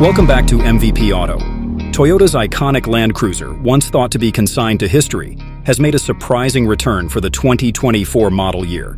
Welcome back to MVP Auto. Toyota's iconic Land Cruiser, once thought to be consigned to history, has made a surprising return for the 2024 model year.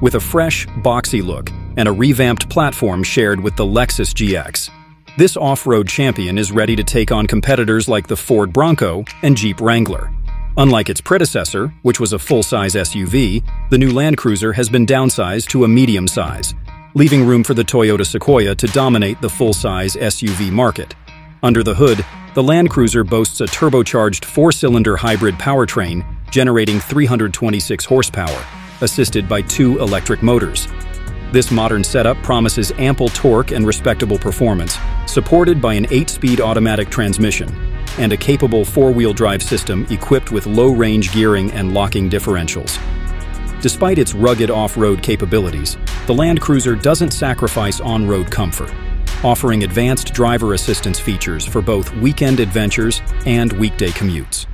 With a fresh, boxy look and a revamped platform shared with the Lexus GX, this off-road champion is ready to take on competitors like the Ford Bronco and Jeep Wrangler. Unlike its predecessor, which was a full-size SUV, the new Land Cruiser has been downsized to a medium size, leaving room for the Toyota Sequoia to dominate the full-size SUV market. Under the hood, the Land Cruiser boasts a turbocharged four-cylinder hybrid powertrain generating 326 horsepower, assisted by two electric motors. This modern setup promises ample torque and respectable performance, supported by an 8-speed automatic transmission and a capable four-wheel drive system equipped with low-range gearing and locking differentials. Despite its rugged off-road capabilities, the Land Cruiser doesn't sacrifice on-road comfort, offering advanced driver assistance features for both weekend adventures and weekday commutes.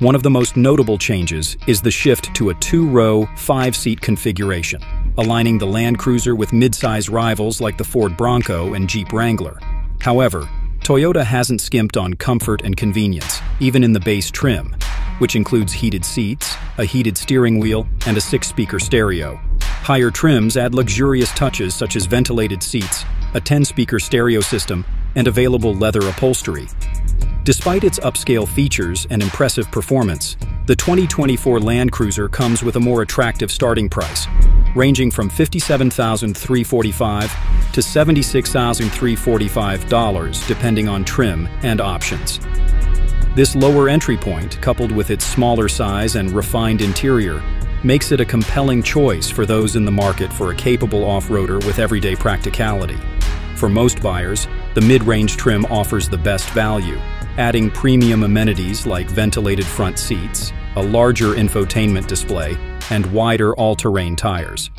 One of the most notable changes is the shift to a two-row, five-seat configuration, aligning the Land Cruiser with mid-size rivals like the Ford Bronco and Jeep Wrangler. However, Toyota hasn't skimped on comfort and convenience, even in the base trim, which includes heated seats, a heated steering wheel, and a 6-speaker stereo. Higher trims add luxurious touches such as ventilated seats, a 10-speaker stereo system, and available leather upholstery. Despite its upscale features and impressive performance, the 2024 Land Cruiser comes with a more attractive starting price, ranging from $57,345 to $76,345 depending on trim and options. This lower entry point, coupled with its smaller size and refined interior, makes it a compelling choice for those in the market for a capable off-roader with everyday practicality. For most buyers, the mid-range trim offers the best value, adding premium amenities like ventilated front seats, a larger infotainment display, and wider all-terrain tires.